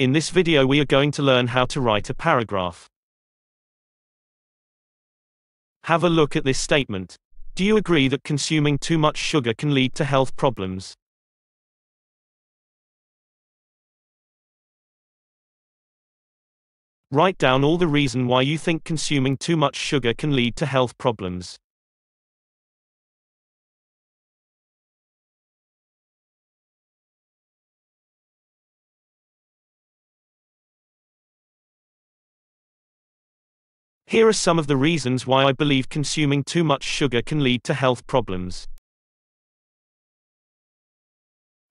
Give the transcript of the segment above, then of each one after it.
In this video we are going to learn how to write a paragraph. Have a look at this statement. Do you agree that consuming too much sugar can lead to health problems? Write down all the reason why you think consuming too much sugar can lead to health problems. Here are some of the reasons why I believe consuming too much sugar can lead to health problems.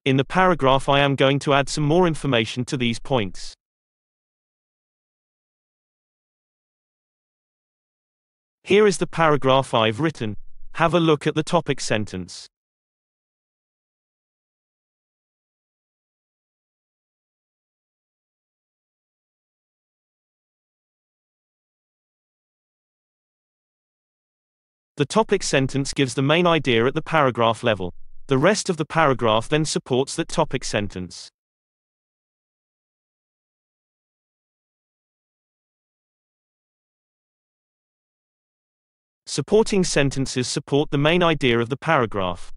In the paragraph, I am going to add some more information to these points. Here is the paragraph I've written. Have a look at the topic sentence. The topic sentence gives the main idea at the paragraph level. The rest of the paragraph then supports that topic sentence. Supporting sentences support the main idea of the paragraph.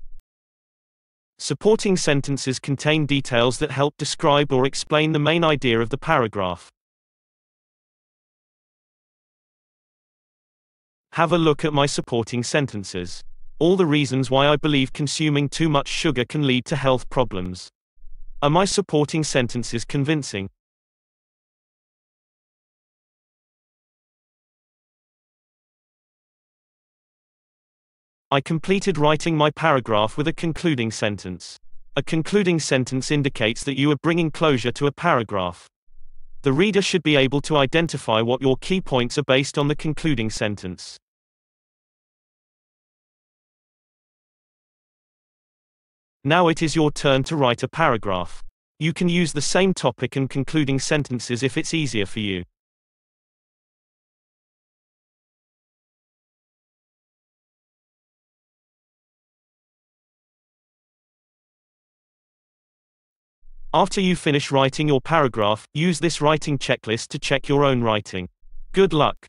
Supporting sentences contain details that help describe or explain the main idea of the paragraph. Have a look at my supporting sentences. All the reasons why I believe consuming too much sugar can lead to health problems. Are my supporting sentences convincing? I completed writing my paragraph with a concluding sentence. A concluding sentence indicates that you are bringing closure to a paragraph. The reader should be able to identify what your key points are based on the concluding sentence. Now it is your turn to write a paragraph. You can use the same topic and concluding sentences if it's easier for you. After you finish writing your paragraph, use this writing checklist to check your own writing. Good luck!